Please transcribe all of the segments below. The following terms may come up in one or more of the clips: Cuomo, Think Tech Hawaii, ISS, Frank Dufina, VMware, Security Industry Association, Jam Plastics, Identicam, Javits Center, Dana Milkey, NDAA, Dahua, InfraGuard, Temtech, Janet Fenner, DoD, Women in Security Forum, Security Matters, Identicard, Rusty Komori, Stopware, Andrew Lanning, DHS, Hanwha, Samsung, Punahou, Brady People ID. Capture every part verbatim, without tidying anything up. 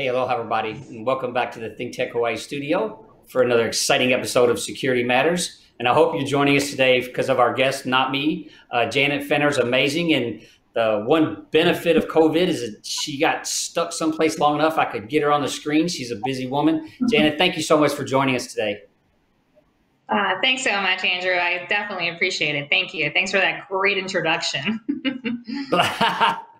Hey, aloha everybody, and welcome back to the Think Tech Hawaii studio for another exciting episode of Security Matters. And I hope you're joining us today because of our guest, not me. Uh, Janet Fenner is amazing, and the one benefit of COVID is that she got stuck someplace long enough I could get her on the screen. She's a busy woman. Mm-hmm. Janet, thank you so much for joining us today. Uh, thanks so much, Andrew. I definitely appreciate it. Thank you. Thanks for that great introduction.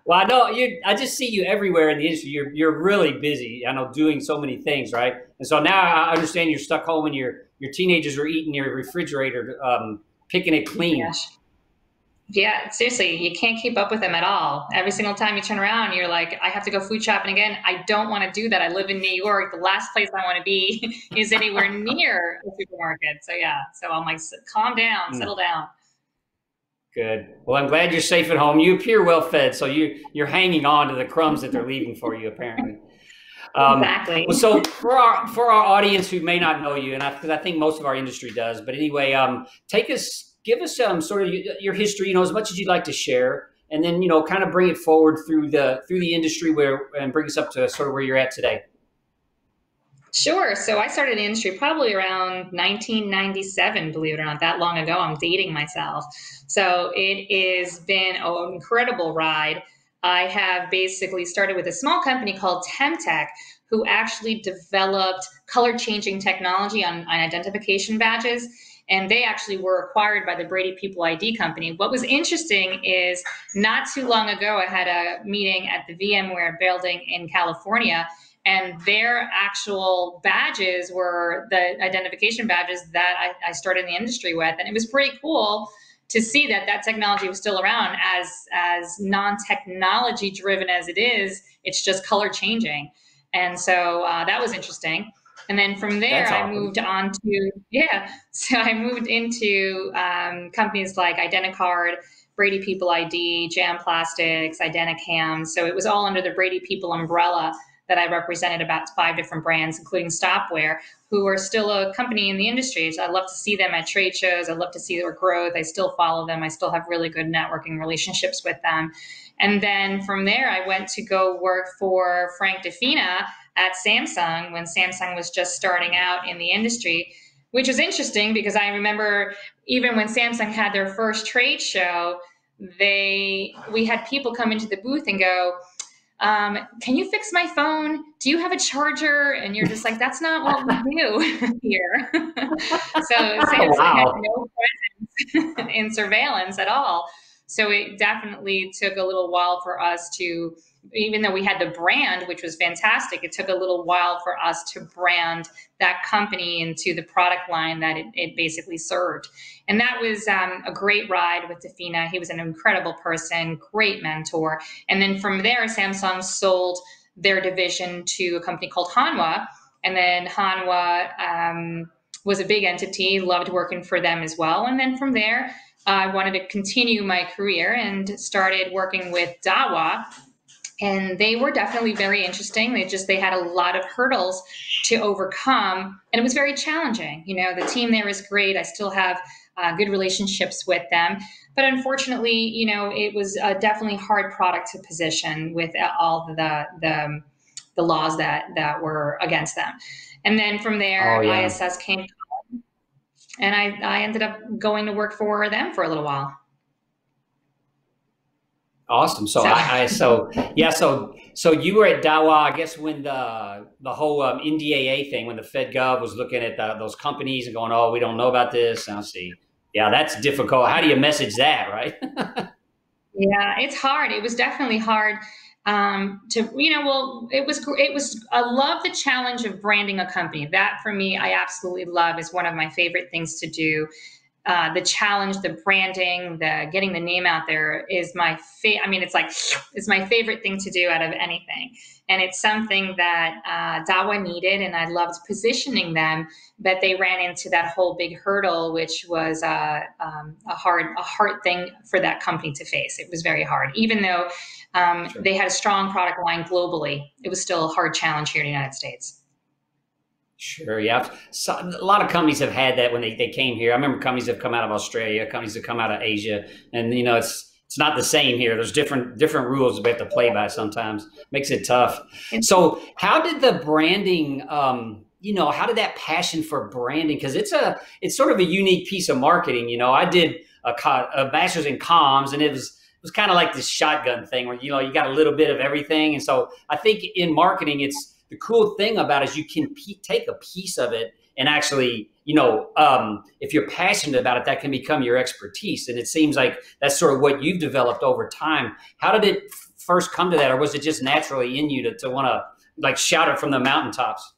Well, I know you, I just see you everywhere in the industry. You're, you're really busy, I know, doing so many things, right? And so now I understand you're stuck home and your, your teenagers are eating your refrigerator, um, picking it clean. Gosh. Yeah, seriously, you can't keep up with them at all. Every single time you turn around, you're like, I have to go food shopping again. I don't want to do that. I live in New York. The last place I want to be is anywhere near a supermarket. So yeah, so I'm like, calm down, settle down. Good. Well, I'm glad you're safe at home. You appear well fed, so you, you're hanging on to the crumbs that they're leaving for you, apparently. Um, exactly. So for our, for our audience who may not know you, and I, 'cause I think most of our industry does, but anyway, um, take us, give us some um, sort of your history, you know, as much as you'd like to share, and then, you know, kind of bring it forward through the through the industry where and bring us up to sort of where you're at today. Sure. So I started in the industry probably around nineteen ninety-seven, believe it or not, that long ago. I'm dating myself. So it has been an incredible ride. I have basically started with a small company called Temtech, who actually developed color changing technology on, on identification badges. And they actually were acquired by the Brady People I D company. What was interesting is not too long ago, I had a meeting at the VMware building in California, and their actual badges were the identification badges that I, I started in the industry with. And it was pretty cool to see that that technology was still around, as, as non-technology driven as it is, it's just color changing. And so uh, that was interesting. And then from there, awesome. I moved on to, yeah, so I moved into um, companies like Identicard, Brady People I D, Jam Plastics, Identicam. So it was all under the Brady People umbrella that I represented about five different brands, including Stopware, who are still a company in the industry. So I love to see them at trade shows. I love to see their growth. I still follow them. I still have really good networking relationships with them. And then from there, I went to go work for Frank Dufina at Samsung when Samsung was just starting out in the industry, which was interesting because I remember even when Samsung had their first trade show, they we had people come into the booth and go, um, can you fix my phone? Do you have a charger? And you're just like, that's not what we do here. So Samsung oh, wow. had no presence in surveillance at all. So it definitely took a little while for us to, even though we had the brand, which was fantastic, it took a little while for us to brand that company into the product line that it, it basically served. And that was um, a great ride with Dufina. He was an incredible person, great mentor. And then from there, Samsung sold their division to a company called Hanwha. And then Hanwha um, was a big entity, loved working for them as well. And then from there, I wanted to continue my career and started working with Dahua, and they were definitely very interesting. They just, they had a lot of hurdles to overcome, and it was very challenging. You know, the team there is great. I still have uh, good relationships with them, but unfortunately, you know, it was a definitely hard product to position with all the, the, the laws that, that were against them. And then from there, oh, yeah. I S S came. And I, I ended up going to work for them for a little while. Awesome. So, so. I, I so yeah. So so you were at Dahua, I guess, when the the whole um, N D A A thing, when the Fed Gov was looking at the, those companies and going, oh, we don't know about this. And I'll see. Yeah, that's difficult. How do you message that, right? Yeah, it's hard. It was definitely hard. Um, to, you know, well, it was, it was, I love the challenge of branding a company. That for me, I absolutely love, is one of my favorite things to do. Uh, the challenge, the branding, the getting the name out there is my favorite. I mean, it's like, it's my favorite thing to do out of anything. And it's something that, uh, Dahua needed, and I loved positioning them, but they ran into that whole big hurdle, which was, uh, um, a hard, a hard thing for that company to face. It was very hard, even though, Um, sure. they had a strong product line globally. It was still a hard challenge here in the United States. Sure, yeah. So a lot of companies have had that when they, they came here. I remember companies have come out of Australia, companies have come out of Asia, and you know, it's it's not the same here. There's different different rules we have to play by sometimes. Makes it tough. So how did the branding, um, you know, how did that passion for branding? Because it's a it's sort of a unique piece of marketing. You know, I did a, a master's in comms, and it was it was kind of like this shotgun thing where, you know, you got a little bit of everything. And so I think in marketing, it's the cool thing about it is you can p take a piece of it and actually, you know, um, if you're passionate about it, that can become your expertise. And it seems like that's sort of what you've developed over time. How did it first come to that? Or was it just naturally in you to, to want to like shout it from the mountaintops?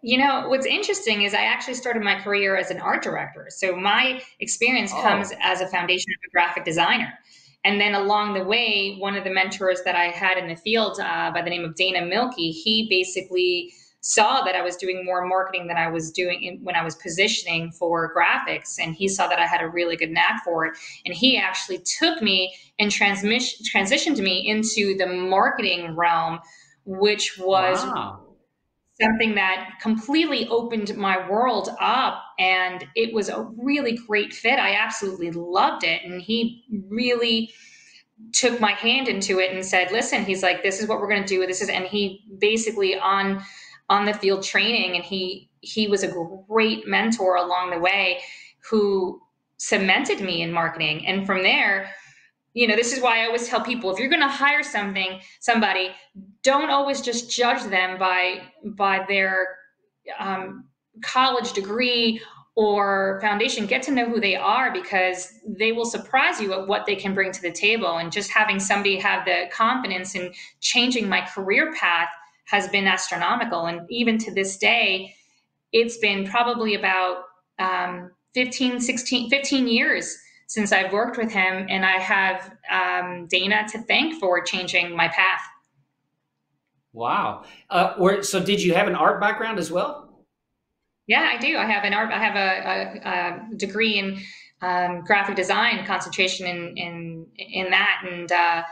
You know, what's interesting is I actually started my career as an art director. So my experience oh. comes as a foundation of a graphic designer. And then along the way, one of the mentors that I had in the field uh, by the name of Dana Milkey, he basically saw that I was doing more marketing than I was doing in, when I was positioning for graphics. And he saw that I had a really good knack for it. And he actually took me and transmission, transitioned me into the marketing realm, which was wow. something that completely opened my world up. And it was a really great fit. I absolutely loved it. And he really took my hand into it and said, listen, he's like, this is what we're going to do. This is, and he basically on, on the field training. And he, he was a great mentor along the way who cemented me in marketing. And from there, you know, this is why I always tell people, if you're going to hire something, somebody, don't always just judge them by, by their, um, college degree or foundation. Get to know who they are, because they will surprise you at what they can bring to the table. And just having somebody have the confidence in changing my career path has been astronomical. And even to this day, it's been probably about um, fifteen, sixteen, fifteen years since I've worked with him. And I have um, Dana to thank for changing my path. Wow. Uh, or, so did you have an art background as well? Yeah, I do. I have an art. I have a, a, a degree in um, graphic design, concentration in in in that, and uh,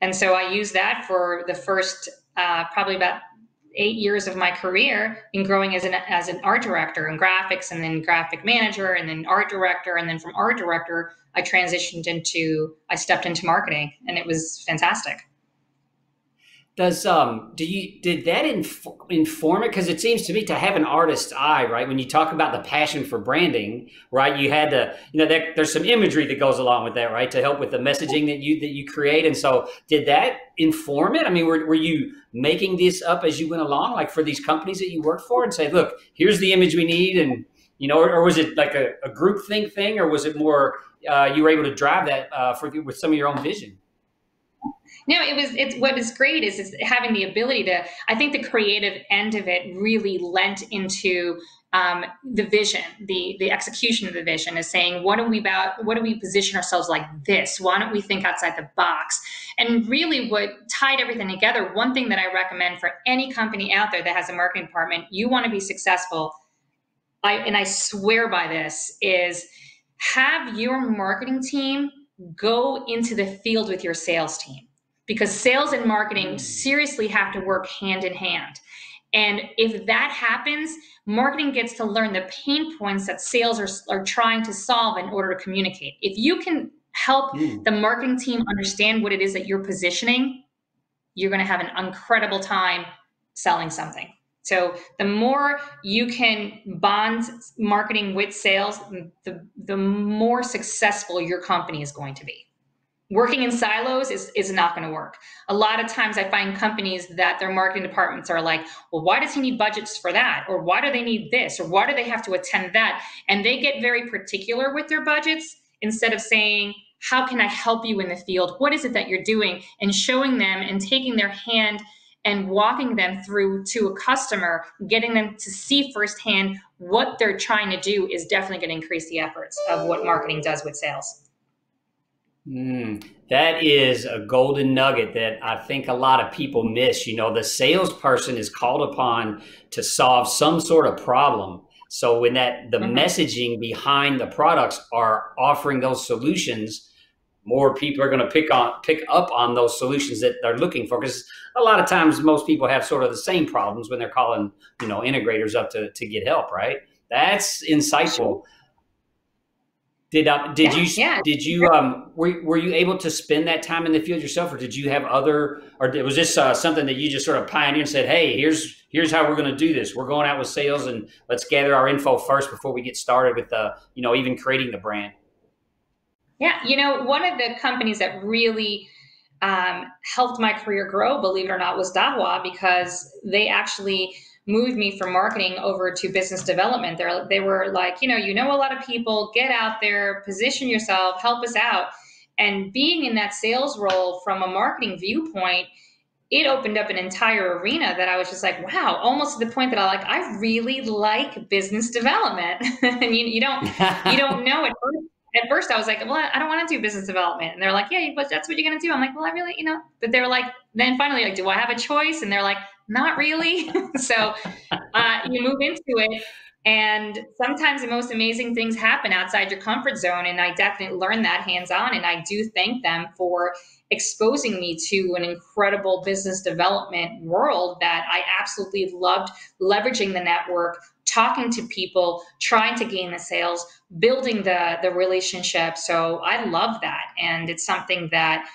and so I used that for the first uh, probably about eight years of my career in growing as an as an art director in graphics, and then graphic manager, and then art director, and then from art director I transitioned into I stepped into marketing, and it was fantastic. Does um do you did that inf inform it? Because it seems to me to have an artist's eye, right? When you talk about the passion for branding, right? You had to, you know, there, there's some imagery that goes along with that, right? To help with the messaging that you that you create. And so, did that inform it? I mean, were were you making this up as you went along, like for these companies that you work for, and say, look, here's the image we need, and you know, or, or was it like a, a groupthink thing, or was it more uh, you were able to drive that uh, for with some of your own vision? No, it was, it's what is great is, is having the ability to, I think the creative end of it really lent into um, the vision, the, the execution of the vision is saying, what are we about? What do we position ourselves like this? Why don't we think outside the box? And really what tied everything together, one thing that I recommend for any company out there that has a marketing department, you want to be successful. I, and I swear by this is have your marketing team go into the field with your sales team. Because sales and marketing seriously have to work hand in hand. And if that happens, marketing gets to learn the pain points that sales are, are trying to solve in order to communicate. If you can help mm. the marketing team understand what it is that you're positioning, you're gonna have an incredible time selling something. So the more you can bond marketing with sales, the, the more successful your company is going to be. Working in silos is, is not going to work. A lot of times I find companies that their marketing departments are like, well, why does he need budgets for that? Or why do they need this? Or why do they have to attend that? And they get very particular with their budgets instead of saying, how can I help you in the field? What is it that you're doing? And showing them and taking their hand and walking them through to a customer, getting them to see firsthand what they're trying to do is definitely going to increase the efforts of what marketing does with sales. Mm, that is a golden nugget that I think a lot of people miss. You know, the salesperson is called upon to solve some sort of problem. So when that the mm-hmm. messaging behind the products are offering those solutions, more people are going to pick on pick up on those solutions that they're looking for. Because a lot of times most people have sort of the same problems when they're calling, you know, integrators up to, to get help, right? That's insightful. Did um, did yeah, you yeah. did you um were were you able to spend that time in the field yourself, or did you have other, or was this uh, something that you just sort of pioneered and said, hey, here's here's how we're going to do this. We're going out with sales, and let's gather our info first before we get started with the, you know, even creating the brand. Yeah, you know, one of the companies that really um, helped my career grow, believe it or not, was Dahua, because they actually moved me from marketing over to business development. They're, they were like, you know, you know a lot of people, get out there, position yourself, help us out. And being in that sales role from a marketing viewpoint, it opened up an entire arena that I was just like, wow, almost to the point that I like, I really like business development. And you, you don't, you don't know it. At first I was like, well, I don't want to do business development. And they're like, yeah, but that's what you're going to do. I'm like, well, I really, you know, but they're like, then finally, like, do I have a choice? And they're like, not really. So uh, you move into it, and sometimes the most amazing things happen outside your comfort zone. And I definitely learned that hands-on. And I do thank them for exposing me to an incredible business development world that I absolutely loved, leveraging the network, talking to people, trying to gain the sales, building the, the relationship. So I love that. And it's something that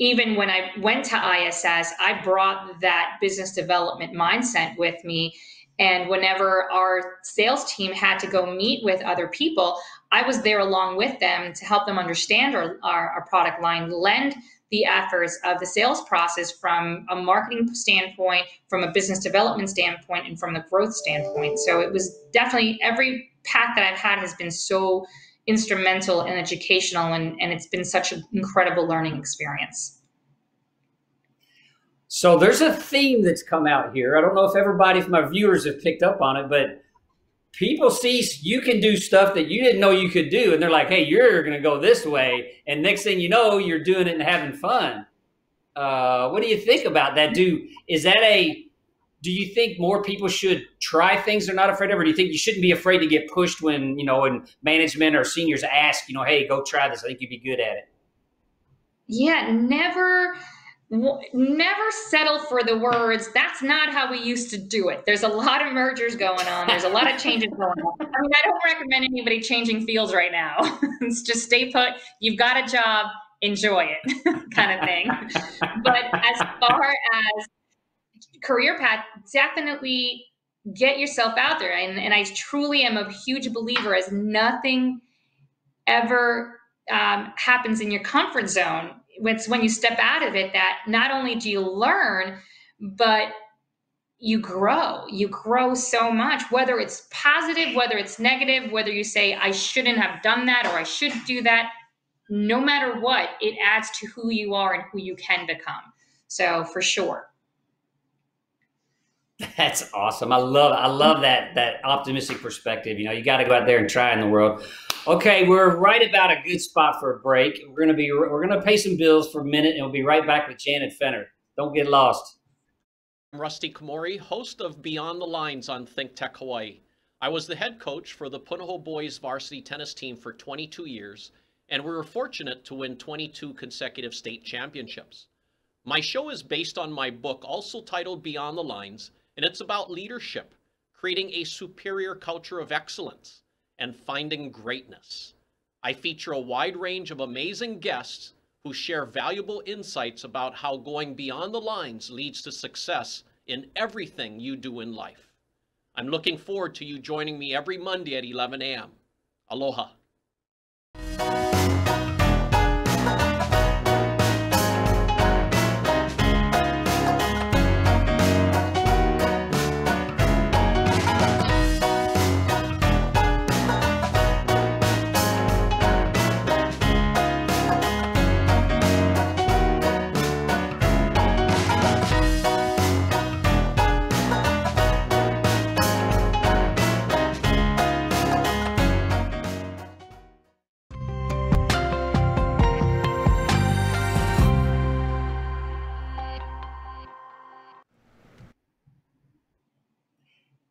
even when I went to I S S, I brought that business development mindset with me. And whenever our sales team had to go meet with other people, I was there along with them to help them understand our, our, our product line, lend the efforts of the sales process from a marketing standpoint, from a business development standpoint, and from the growth standpoint. So it was definitely, every path that I've had has been so instrumental and educational, and, and it's been such an incredible learning experience. So there's a theme that's come out here. I don't know if everybody, if my viewers have picked up on it, but people see you can do stuff that you didn't know you could do, and they're like, hey, you're going to go this way. And next thing you know, you're doing it and having fun. Uh, what do you think about that? Do, is that a, do you think more people should try things they're not afraid of, or do you think you shouldn't be afraid to get pushed when, you know, and management or seniors ask, you know, hey, go try this, I think you'd be good at it? Yeah, never... Never settle for the words, that's not how we used to do it. There's a lot of mergers going on. There's a lot of changes going on. I mean, I don't recommend anybody changing fields right now. It's just stay put. You've got a job, enjoy it kind of thing. But as far as career path, definitely get yourself out there. And, and I truly am a huge believer as nothing ever um, happens in your comfort zone. It's when you step out of it that not only do you learn, but you grow. You grow so much, whether it's positive, whether it's negative, whether you say, I shouldn't have done that, or I should do that. No matter what, it adds to who you are and who you can become. So for sure. That's awesome. I love I love that, that optimistic perspective. You know, you got to go out there and try in the world. Okay, we're right about a good spot for a break. We're gonna be we're gonna pay some bills for a minute, and we'll be right back with Janet Fenner. Don't get lost. I'm Rusty Komori, host of Beyond the Lines on Think Tech Hawaii. I was the head coach for the Punahou boys varsity tennis team for twenty-two years, and we were fortunate to win twenty-two consecutive state championships. My show is based on my book, also titled Beyond the Lines, and it's about leadership, creating a superior culture of excellence, and finding greatness. I feature a wide range of amazing guests who share valuable insights about how going beyond the lines leads to success in everything you do in life. I'm looking forward to you joining me every Monday at eleven a m Aloha.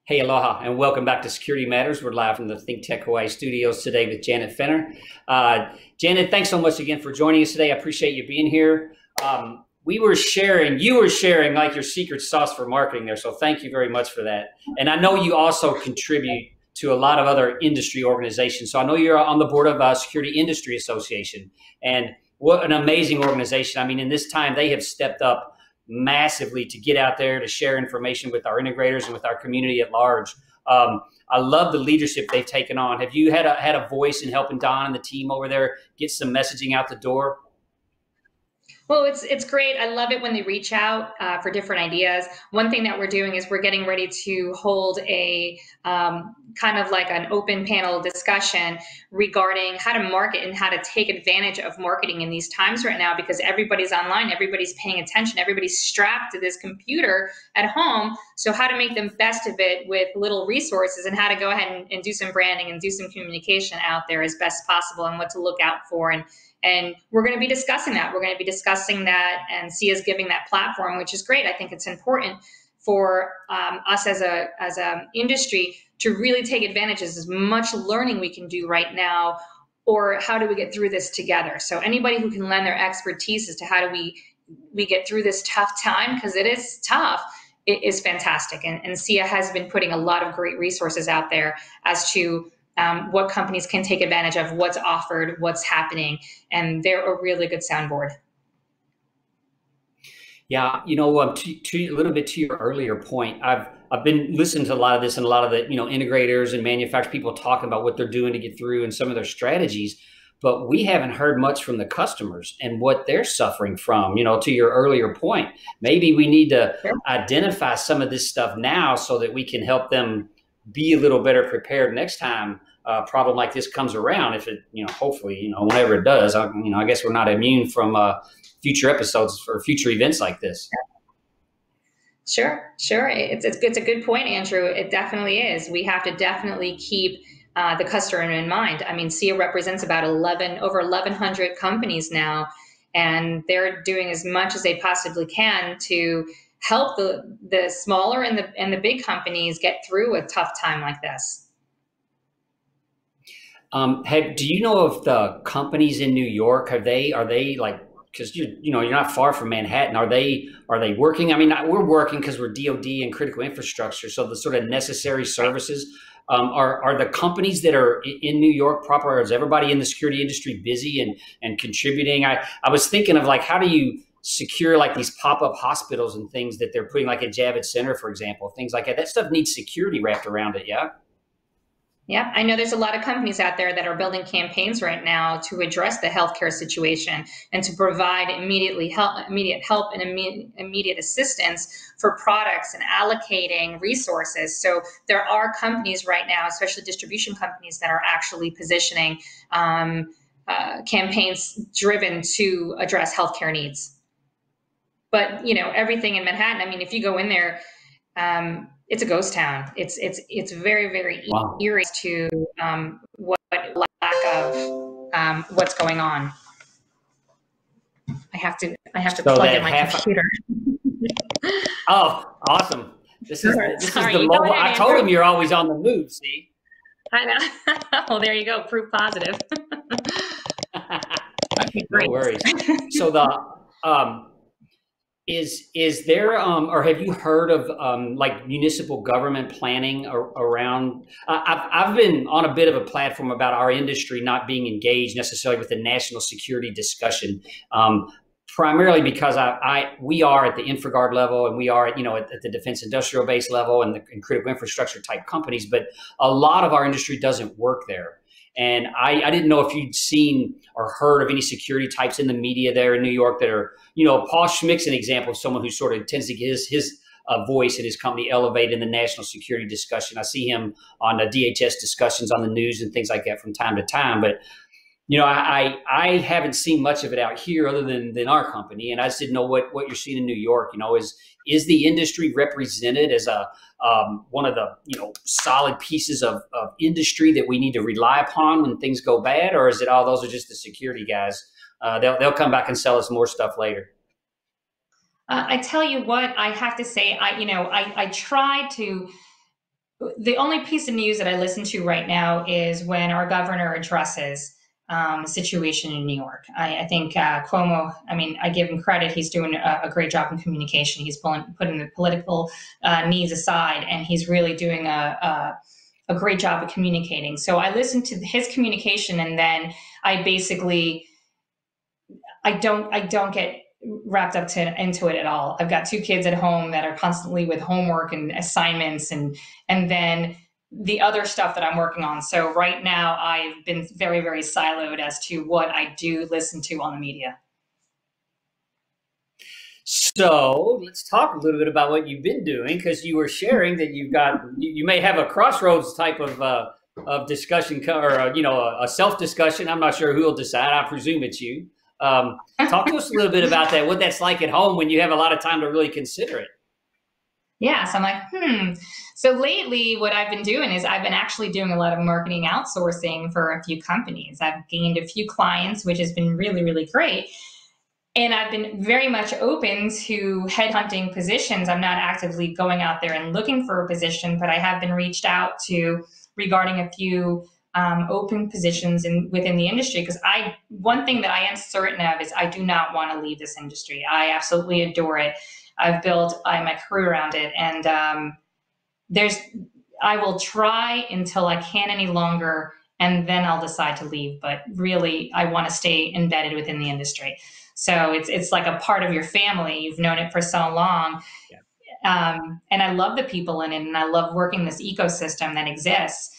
Hey, aloha, and welcome back to Security Matters. We're live from the Think Tech Hawaii studios today with Janet Fenner. Uh, Janet, thanks so much again for joining us today. I appreciate you being here. Um, we were sharing, you were sharing like your secret sauce for marketing there, so thank you very much for that. And I know you also contribute to a lot of other industry organizations. So I know you're on the board of uh, Security Industry Association, and what an amazing organization. I mean, in this time, they have stepped up massively to get out there, to share information with our integrators and with our community at large. Um, I love the leadership they've taken on. Have you had a, had a voice in helping Don and the team over there get some messaging out the door? Well, it's it's great. I love it when they reach out uh, for different ideas. One thing that we're doing is we're getting ready to hold a um, kind of like an open panel discussion regarding how to market and how to take advantage of marketing in these times right now, because everybody's online, everybody's paying attention, everybody's strapped to this computer at home. So how to make the best of it with little resources, and how to go ahead and, and do some branding and do some communication out there as best possible, and what to look out for. And And we're going to be discussing that. We're going to be discussing that, and see us giving that platform, which is great. I think it's important for um, us as a as an industry to really take advantage of as much learning we can do right now, or how do we get through this together. So anybody who can lend their expertise as to how do we we get through this tough time, because it is tough, it is fantastic. And, and S I A has been putting a lot of great resources out there as to Um, what companies can take advantage of, what's offered, what's happening, and they're a really good soundboard. Yeah, you know, um, to, to, a little bit to your earlier point, I've I've been listening to a lot of this, and a lot of the you know integrators and manufacturers, people talking about what they're doing to get through and some of their strategies, but we haven't heard much from the customers and what they're suffering from. You know, to your earlier point, maybe we need to sure. identify some of this stuff now so that we can help them be a little better prepared next time a uh, problem like this comes around. If it, you know, hopefully, you know, whenever it does, I, you know, I guess we're not immune from uh, future episodes or future events like this. Sure, sure. It's, it's, it's a good point, Andrew. It definitely is. We have to definitely keep uh, the customer in mind. I mean, S I A represents about eleven, over eleven hundred companies now, and they're doing as much as they possibly can to help the, the smaller and the, and the big companies get through a tough time like this. Um, have, do you know if the companies in New York, are they, are they like, cause you, you know, you're not far from Manhattan. Are they, are they working? I mean, we're working cause we're D O D and critical infrastructure. So the sort of necessary services, um, are, are the companies that are in New York proper, is everybody in the security industry busy and, and contributing? I, I was thinking of like, how do you secure like these pop-up hospitals and things that they're putting like at Javits Center, for example, things like that? That stuff needs security wrapped around it. Yeah. Yeah, I know there's a lot of companies out there that are building campaigns right now to address the healthcare situation and to provide immediately help, immediate help and immediate, immediate assistance for products and allocating resources. So there are companies right now, especially distribution companies, that are actually positioning um, uh, campaigns driven to address healthcare needs. But you know, everything in Manhattan, I mean, if you go in there, um, it's a ghost town. It's it's it's very very wow. eerie to um, what lack of um, what's going on. I have to I have to so plug in my computer. Oh, awesome! This is sure. this Sorry, is the mobile. I told Andrew. him you're always on the move. See, I know. Well, there you go. Proof positive. No worries. So the. Um, Is is there um, or have you heard of um, like municipal government planning ar around? Uh, I've I've been on a bit of a platform about our industry not being engaged necessarily with the national security discussion, um, primarily because I, I we are at the InfraGuard level, and we are at, you know at, at the defense industrial base level, and the and critical infrastructure type companies, but a lot of our industry doesn't work there. And I, I didn't know if you'd seen or heard of any security types in the media there in New York that are, you know, Paul Schmick's an example of someone who sort of tends to get his, his uh, voice and his company elevated in the national security discussion. I see him on the D H S discussions on the news and things like that from time to time. But, you know, I, I, I haven't seen much of it out here other than, than our company. And I just didn't know what, what you're seeing in New York, you know, is, is the industry represented as a um, one of the you know solid pieces of, of industry that we need to rely upon when things go bad, or is it all oh, those are just the security guys? Uh, they'll they'll come back and sell us more stuff later. Uh, I tell you what, I have to say, I you know I I try to. The only piece of news that I listen to right now is when our governor addresses. Um, situation in New York. I, I think uh, Cuomo, I mean, I give him credit. He's doing a, a great job in communication. He's pulling, putting the political uh, needs aside, and he's really doing a, a great job of communicating. So I listened to his communication, and then I basically, I don't, I don't get wrapped up to, into it at all. I've got two kids at home that are constantly with homework and assignments, and, and then the other stuff that I'm working on. So right now I've been very, very siloed as to what I do listen to on the media. So let's talk a little bit about what you've been doing, because you were sharing that you've got, you may have a crossroads type of uh, of discussion, or uh, you know, a, a self discussion. I'm not sure who will decide. I presume it's you. Um, talk to us a little bit about that. What that's like at home when you have a lot of time to really consider it. Yeah, so I'm like, hmm. So lately, what I've been doing is I've been actually doing a lot of marketing outsourcing for a few companies. I've gained a few clients, which has been really, really great. And I've been very much open to headhunting positions. I'm not actively going out there and looking for a position, but I have been reached out to regarding a few um, open positions in, within the industry. Because I, one thing that I am certain of is I do not want to leave this industry. I absolutely adore it. I've built I, my career around it. And um, there's, I will try until I can any longer, and then I'll decide to leave. But really, I want to stay embedded within the industry. So it's it's like a part of your family. You've known it for so long. Yeah. Um, and I love the people in it, and I love working this ecosystem that exists.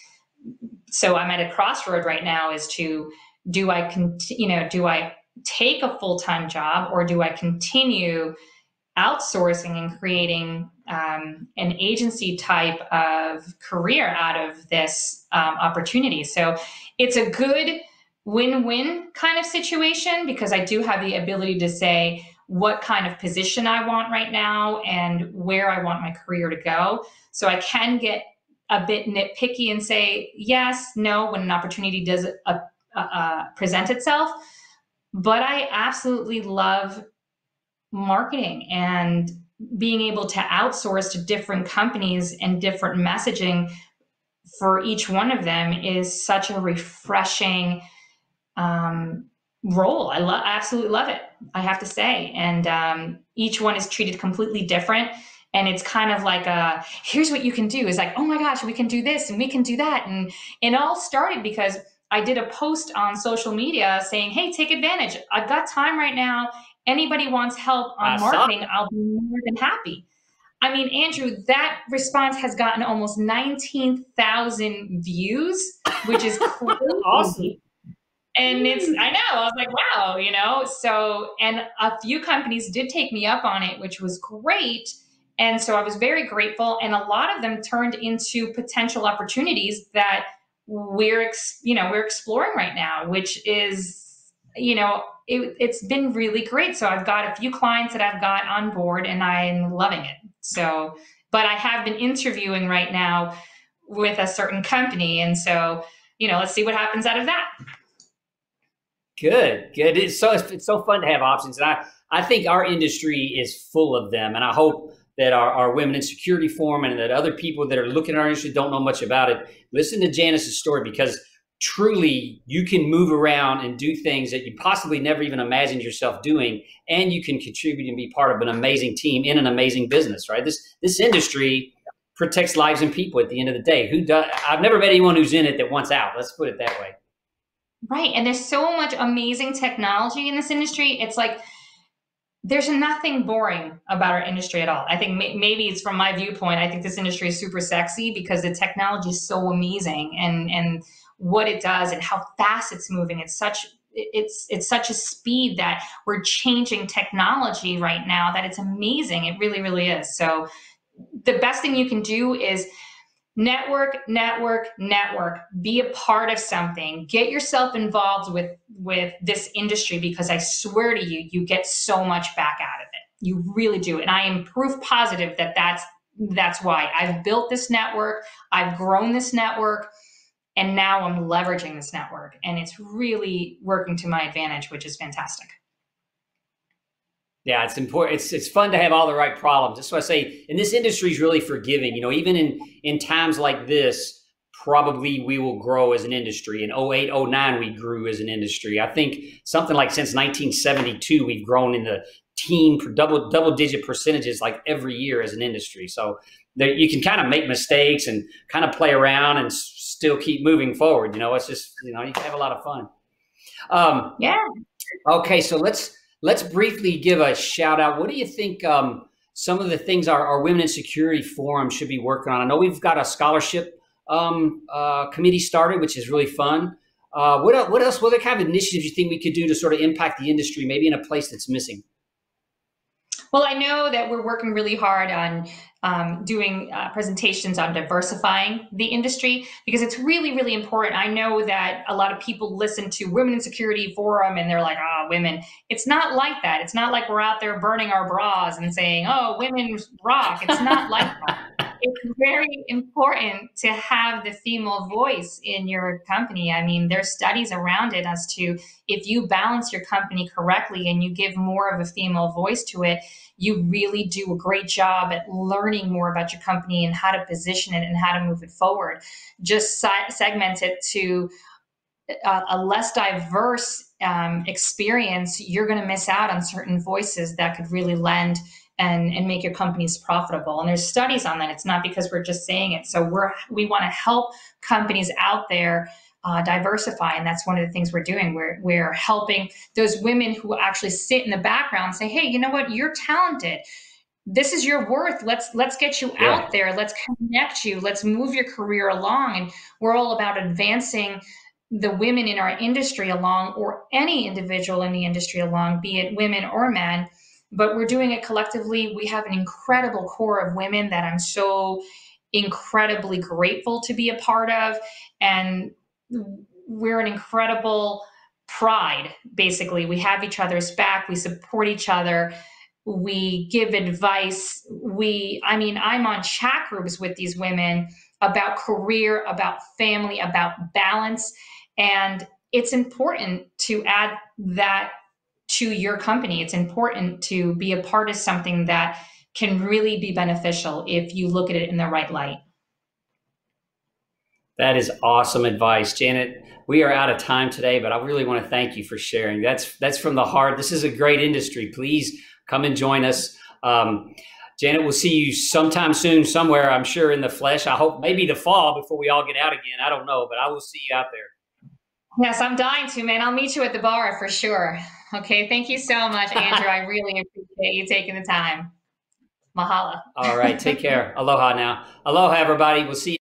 So I'm at a crossroad right now as to, do I, you know, do I take a full-time job, or do I continue outsourcing and creating um, an agency type of career out of this um, opportunity? So it's a good win-win kind of situation, because I do have the ability to say what kind of position I want right now and where I want my career to go. So I can get a bit nitpicky and say yes, no, when an opportunity does uh, uh, present itself. But I absolutely love marketing and being able to outsource to different companies and different messaging for each one of them is such a refreshing Um, role. I, I absolutely love it, I have to say. And um, each one is treated completely different. And it's kind of like, a, here's what you can do. It's like, oh my gosh, we can do this and we can do that. And it all started because I did a post on social media saying, hey, take advantage. I've got time right now. Anybody wants help on marketing, I'll be more than happy. I mean, Andrew, that response has gotten almost nineteen thousand views, which is crazy. Awesome. And it's, I know, I was like, wow, you know, so, and a few companies did take me up on it, which was great. And so I was very grateful. And a lot of them turned into potential opportunities that we're, you know, we're exploring right now, which is, you know, it, it's been really great. So I've got a few clients that I've got on board, and I'm loving it. So, but I have been interviewing right now with a certain company. And so, you know, let's see what happens out of that. Good, good. It's so it's so fun to have options, and I I think our industry is full of them. And I hope that our, our Women in Security Forum, and that other people that are looking at our industry don't know much about it, listen to Janice's story, because truly you can move around and do things that you possibly never even imagined yourself doing, and you can contribute and be part of an amazing team in an amazing business. Right? This this industry protects lives and people at the end of the day. Who does? I've never met anyone who's in it that wants out. Let's put it that way. Right. And there's so much amazing technology in this industry. It's like there's nothing boring about our industry at all. I think may maybe it's from my viewpoint. I think this industry is super sexy because the technology is so amazing, and, and what it does and how fast it's moving. It's such it's it's such a speed that we're changing technology right now that it's amazing. It really, really is. So the best thing you can do is network, network, network, be a part of something, get yourself involved with, with this industry, because I swear to you, you get so much back out of it. You really do. And I am proof positive that that's, that's why I've built this network. I've grown this network, and now I'm leveraging this network, and it's really working to my advantage, which is fantastic. Yeah, it's important. It's, it's fun to have all the right problems. That's why I say, and this industry is really forgiving. You know, even in, in times like this, probably we will grow as an industry. In oh eight, oh nine, we grew as an industry. I think something like since nineteen seventy-two, we've grown in the teen, double, double digit percentages like every year as an industry. So there, you can kind of make mistakes and kind of play around and still keep moving forward. You know, it's just, you know, you can have a lot of fun. Um, yeah. Okay. So let's, let's briefly give a shout out. What do you think um, some of the things our, our Women in Security Forum should be working on? I know we've got a scholarship um, uh, committee started, which is really fun. Uh, what, what else, what kind of initiatives you think we could do to sort of impact the industry, maybe in a place that's missing? Well, I know that we're working really hard on um, doing uh, presentations on diversifying the industry, because it's really, really important. I know that a lot of people listen to Women in Security Forum and they're like, ah, oh, women. It's not like that. It's not like we're out there burning our bras and saying, oh, women rock. It's not like that. It's very important to have the female voice in your company. I mean, there's studies around it as to if you balance your company correctly and you give more of a female voice to it, you really do a great job at learning more about your company and how to position it and how to move it forward. Just si- segment it to a, a less diverse um, experience, you're going to miss out on certain voices that could really lend and, and make your companies profitable. And there's studies on that. It's not because we're just saying it. So we're, we want to help companies out there uh, diversify. And that's one of the things we're doing. We're, we're helping those women who actually sit in the background and say, hey, you know what, you're talented. This is your worth. Let's, let's get you yeah. out there. Let's connect you. Let's move your career along. And we're all about advancing the women in our industry along, or any individual in the industry along, be it women or men. But we're doing it collectively. We have an incredible core of women that I'm so incredibly grateful to be a part of. And we're an incredible pride, basically. We have each other's back. We support each other. We give advice. We, I mean, I'm on chat groups with these women about career, about family, about balance. And it's important to add that to your company. It's important to be a part of something that can really be beneficial if you look at it in the right light. That is awesome advice, Janet. We are out of time today, but I really want to thank you for sharing. That's that's from the heart. This is a great industry. Please come and join us. Um, Janet, we'll see you sometime soon, somewhere, I'm sure, in the flesh. I hope maybe the fall before we all get out again. I don't know, but I will see you out there. Yes, I'm dying to, man. I'll meet you at the bar for sure. Okay, thank you so much, Andrew. I really appreciate you taking the time. Mahalo. All right, take care. Aloha now. Aloha, everybody. We'll see you.